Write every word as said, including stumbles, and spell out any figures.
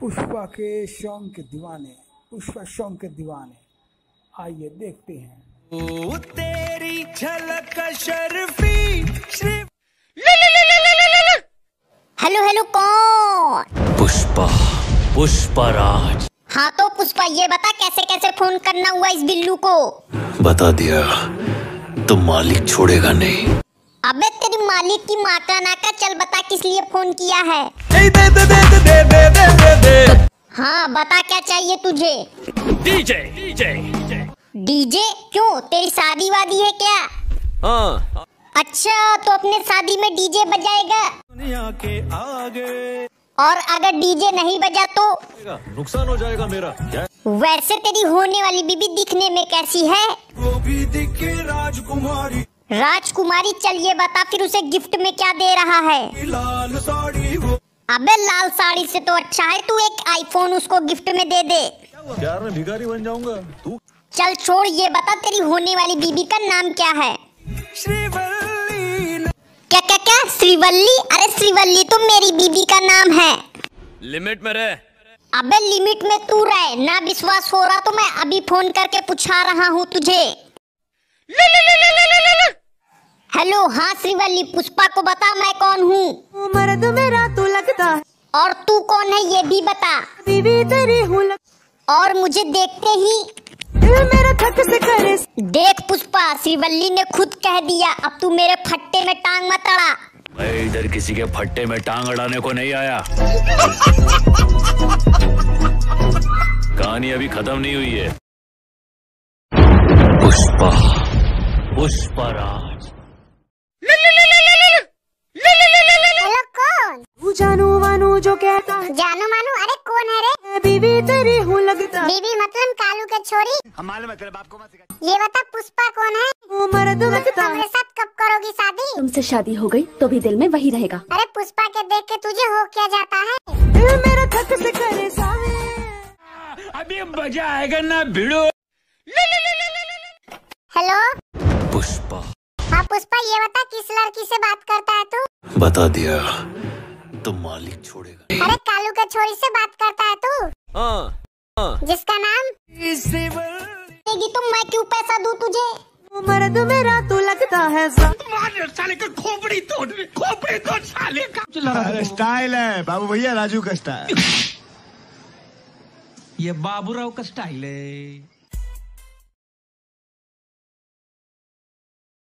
पुष्पा के शौक के दीवाने, पुष्पा शौक के दीवाने। आइए देखते हैं। ओ तेरी झलक शर्फी हेलो हेलो कौन? पुष्पा, पुष्पा राज। हाँ तो पुष्पा ये बता कैसे कैसे फोन करना हुआ इस बिल्लू को? बता दिया तो मालिक छोड़ेगा नहीं। अबे तेरी मालिक की माँ का नाका, चल बता किस लिए फोन किया है। दे दे दे दे दे दे दे दे दे। हाँ बता क्या चाहिए तुझे? डीजे डीजे डीजे क्यों, तेरी शादी वादी है क्या? हाँ। अच्छा तो अपने शादी में डीजे बजाएगा दुनिया के आगे, और अगर डीजे नहीं बजा तो नुकसान हो जाएगा मेरा। वैसे तेरी होने वाली बीबी दिखने में कैसी है? वो भी दिखे राजकुमारी। राजकुमारी चल ये बता फिर उसे गिफ्ट में क्या दे रहा है? लाल साड़ी। अबे लाल साड़ी से तो अच्छा है तू एक आईफोन उसको गिफ्ट में दे दे। प्यार में भिखारी बन जाऊंगा तू। चल छोड़, ये बता तेरी होने वाली बीबी का नाम क्या है? श्रीवल्ली। क्या क्या क्या श्रीवल्ली? अरे श्रीवल्ली तो मेरी बीबी का नाम है। लिमिट में रहे। अबे लिमिट में तू रहे ना, विश्वास हो रहा तो मैं अभी फोन करके पूछा रहा हूँ तुझे। हेलो हाँ श्रीवल्ली, पुष्पा को बता मैं कौन हूँ। मर्द मेरा तू लगता, और तू कौन है ये भी बता। बीवी तेरी हूँ, और मुझे देखते ही दिल मेरा थक से करे। देख पुष्पा, श्रीवल्ली ने खुद कह दिया, अब तू मेरे फट्टे में टांग मत अड़ा। मैं इधर किसी के फट्टे में टांग अड़ाने को नहीं आया। कहानी अभी खत्म नहीं हुई है। पुष्पा, पुष्पा राज। जानू वानू जो कहता है। जानू मानू अरे कौन है रे? बीवी तेरी हूँ लगता। बीवी मतलब कालू के छोरी। हमारे मतलब बाप को मत सिखा। ये बता पुष्पा कौन है? वो मर्द लगता। मेरे साथ कब करोगी शादी? तुमसे शादी हो गई तो भी दिल में वही रहेगा। अरे पुष्पा के देख के तुझे हो क्या जाता है? दिल मेरा थक से करे सावे। अभी मजा आएगा ना भिड़ो। हेलो पुष्पा। हाँ पुष्पा ये बता किस लड़की से बात करता है तू? बता दिया तो मालिक छोड़ेगा। अरे कालू के छोरी से बात करता है तू? हाँ। जिसका नाम देगी तो मैं क्यों पैसा दूँ तुझे? मर्द मेरा तू लगता है साले का। खोपड़ी तोड़, खोपड़ी तोड़ साले का। स्टाइल है बाबू भैया, राजू का स्टाइल। ये बाबूराव का स्टाइल है।